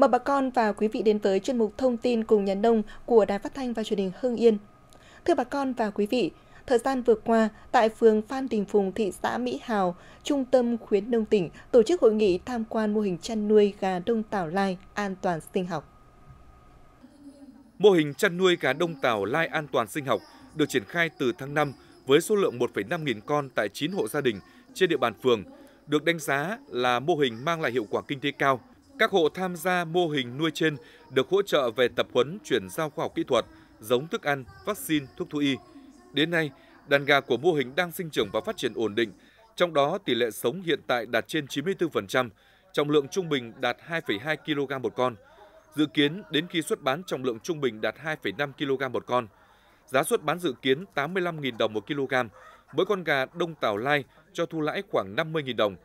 Mời bà con và quý vị đến với chuyên mục thông tin cùng nhà nông của Đài Phát Thanh và Truyền hình Hưng Yên. Thưa bà con và quý vị, thời gian vừa qua, tại phường Phan Đình Phùng, thị xã Mỹ Hào, Trung tâm Khuyến Nông Tỉnh tổ chức hội nghị tham quan mô hình chăn nuôi gà Đông Tảo Lai an toàn sinh học. Mô hình chăn nuôi gà Đông Tảo Lai an toàn sinh học được triển khai từ tháng 5 với số lượng 1,5 nghìn con tại 9 hộ gia đình trên địa bàn phường, được đánh giá là mô hình mang lại hiệu quả kinh tế cao. Các hộ tham gia mô hình nuôi trên được hỗ trợ về tập huấn, chuyển giao khoa học kỹ thuật, giống thức ăn, vaccine, thuốc thú y. Đến nay, đàn gà của mô hình đang sinh trưởng và phát triển ổn định, trong đó tỷ lệ sống hiện tại đạt trên 94%, trọng lượng trung bình đạt 2,2 kg một con. Dự kiến đến khi xuất bán trọng lượng trung bình đạt 2,5 kg một con. Giá xuất bán dự kiến 85.000 đồng một kg. Mỗi con gà Đông Tảo Lai cho thu lãi khoảng 50.000 đồng.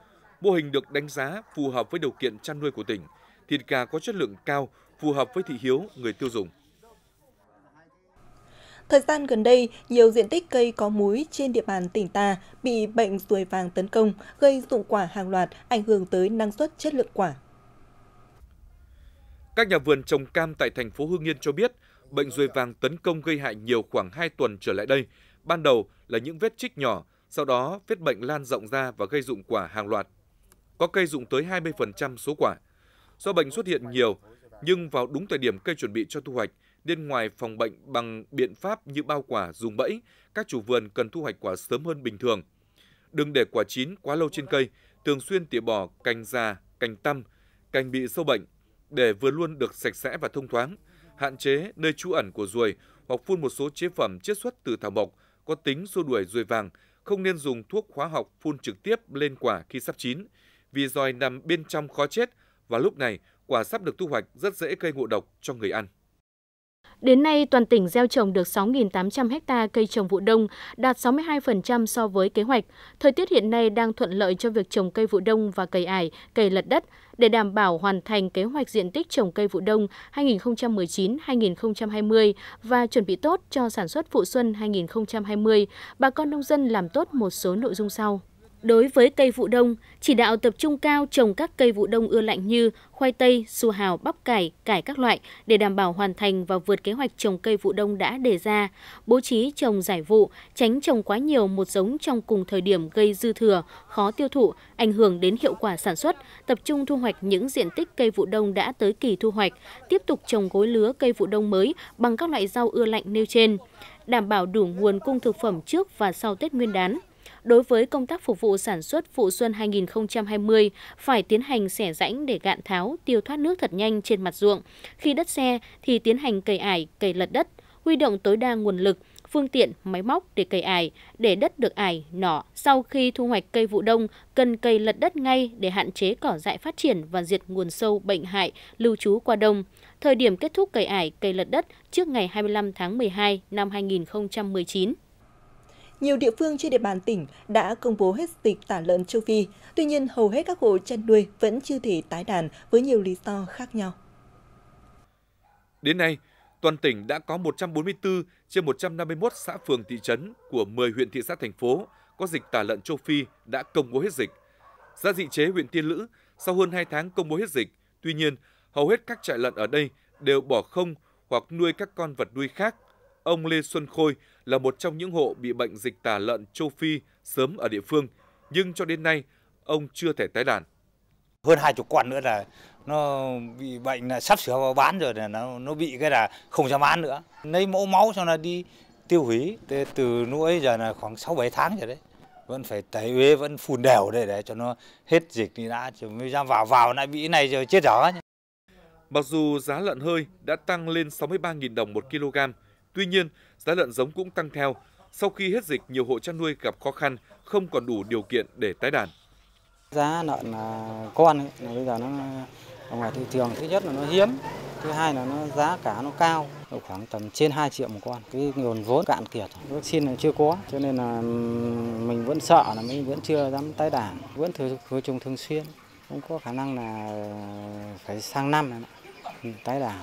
Mô hình được đánh giá phù hợp với điều kiện chăn nuôi của tỉnh. Thịt gà có chất lượng cao, phù hợp với thị hiếu người tiêu dùng. Thời gian gần đây, nhiều diện tích cây có múi trên địa bàn tỉnh ta bị bệnh ruồi vàng tấn công, gây rụng quả hàng loạt, ảnh hưởng tới năng suất, chất lượng quả. Các nhà vườn trồng cam tại thành phố Hưng Yên cho biết, bệnh ruồi vàng tấn công gây hại nhiều khoảng 2 tuần trở lại đây. Ban đầu là những vết chích nhỏ, sau đó vết bệnh lan rộng ra và gây rụng quả hàng loạt. Có cây rụng tới 20% số quả. Do bệnh xuất hiện nhiều, nhưng vào đúng thời điểm cây chuẩn bị cho thu hoạch, nên ngoài phòng bệnh bằng biện pháp như bao quả, dùng bẫy, các chủ vườn cần thu hoạch quả sớm hơn bình thường. Đừng để quả chín quá lâu trên cây, thường xuyên tỉa bỏ cành già, cành tăm, cành bị sâu bệnh, để vườn luôn được sạch sẽ và thông thoáng, hạn chế nơi trú ẩn của ruồi hoặc phun một số chế phẩm chiết xuất từ thảo mộc có tính xua đuổi ruồi vàng, không nên dùng thuốc hóa học phun trực tiếp lên quả khi sắp chín, vì ruồi nằm bên trong khó chết và lúc này quả sắp được thu hoạch rất dễ gây ngộ độc cho người ăn. Đến nay, toàn tỉnh gieo trồng được 6.800 ha cây trồng vụ đông, đạt 62% so với kế hoạch. Thời tiết hiện nay đang thuận lợi cho việc trồng cây vụ đông và cày ải, cày lật đất để đảm bảo hoàn thành kế hoạch diện tích trồng cây vụ đông 2019-2020 và chuẩn bị tốt cho sản xuất vụ xuân 2020. Bà con nông dân làm tốt một số nội dung sau. Đối với cây vụ đông, chỉ đạo tập trung cao trồng các cây vụ đông ưa lạnh như khoai tây, su hào, bắp cải, cải các loại để đảm bảo hoàn thành và vượt kế hoạch trồng cây vụ đông đã đề ra. Bố trí trồng giải vụ, tránh trồng quá nhiều một giống trong cùng thời điểm gây dư thừa, khó tiêu thụ, ảnh hưởng đến hiệu quả sản xuất. Tập trung thu hoạch những diện tích cây vụ đông đã tới kỳ thu hoạch, tiếp tục trồng gối lứa cây vụ đông mới bằng các loại rau ưa lạnh nêu trên, đảm bảo đủ nguồn cung thực phẩm trước và sau Tết Nguyên đán. Đối với công tác phục vụ sản xuất vụ xuân 2020, phải tiến hành xẻ rãnh để gạn tháo, tiêu thoát nước thật nhanh trên mặt ruộng. Khi đất xe thì tiến hành cày ải, cày lật đất, huy động tối đa nguồn lực, phương tiện, máy móc để cày ải, để đất được ải, nỏ. Sau khi thu hoạch cây vụ đông, cần cày lật đất ngay để hạn chế cỏ dại phát triển và diệt nguồn sâu bệnh hại lưu trú qua đông. Thời điểm kết thúc cày ải, cày lật đất trước ngày 25 tháng 12 năm 2019. Nhiều địa phương trên địa bàn tỉnh đã công bố hết dịch tả lợn châu Phi, tuy nhiên hầu hết các hộ chăn nuôi vẫn chưa thể tái đàn với nhiều lý do khác nhau. Đến nay, toàn tỉnh đã có 144 trên 151 xã phường thị trấn của 10 huyện thị xã thành phố có dịch tả lợn châu Phi đã công bố hết dịch. Xã Dị Chế, huyện Tiên Lữ sau hơn 2 tháng công bố hết dịch, tuy nhiên hầu hết các trại lợn ở đây đều bỏ không hoặc nuôi các con vật nuôi khác. Ông Lê Xuân Khôi là một trong những hộ bị bệnh dịch tả lợn châu Phi sớm ở địa phương, nhưng cho đến nay ông chưa thể tái đàn. Hơn 20 con nữa là nó bị bệnh, là sắp sửa bán rồi, là nó bị cái là không dám bán nữa. Lấy mẫu máu cho nó đi tiêu hủy, từ nuôi giờ là khoảng 6-7 tháng rồi đấy. Vẫn phải tẩy uế, vẫn phun đều để cho nó hết dịch thì đã, chứ mới dám vào lại bị này rồi chết rõ. Mặc dù giá lợn hơi đã tăng lên 63.000 đồng một kg, tuy nhiên, giá lợn giống cũng tăng theo. Sau khi hết dịch, nhiều hộ chăn nuôi gặp khó khăn, không còn đủ điều kiện để tái đàn. Giá lợn con ấy, bây giờ nó ở ngoài thị trường, thứ nhất là nó hiếm, thứ hai là nó giá cả nó cao, khoảng tầm trên 2 triệu một con. Cái nguồn vốn cạn kiệt, vaccine là chưa có, cho nên là mình vẫn sợ, là mình vẫn chưa dám tái đàn, vẫn khử trùng thường xuyên, cũng có khả năng là phải sang năm này, tái đàn.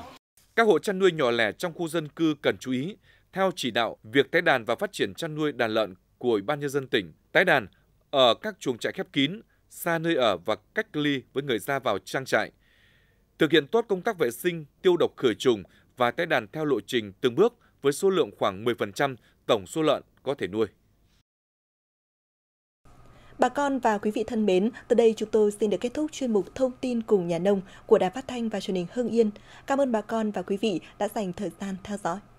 Các hộ chăn nuôi nhỏ lẻ trong khu dân cư cần chú ý. Theo chỉ đạo, việc tái đàn và phát triển chăn nuôi đàn lợn của Ủy ban Nhân dân tỉnh, tái đàn ở các chuồng trại khép kín, xa nơi ở và cách ly với người ra vào trang trại. Thực hiện tốt công tác vệ sinh, tiêu độc khử trùng và tái đàn theo lộ trình từng bước với số lượng khoảng 10% tổng số lợn có thể nuôi. Bà con và quý vị thân mến, từ đây chúng tôi xin được kết thúc chuyên mục Thông tin cùng nhà nông của Đài Phát thanh và Truyền hình Hưng Yên. Cảm ơn bà con và quý vị đã dành thời gian theo dõi.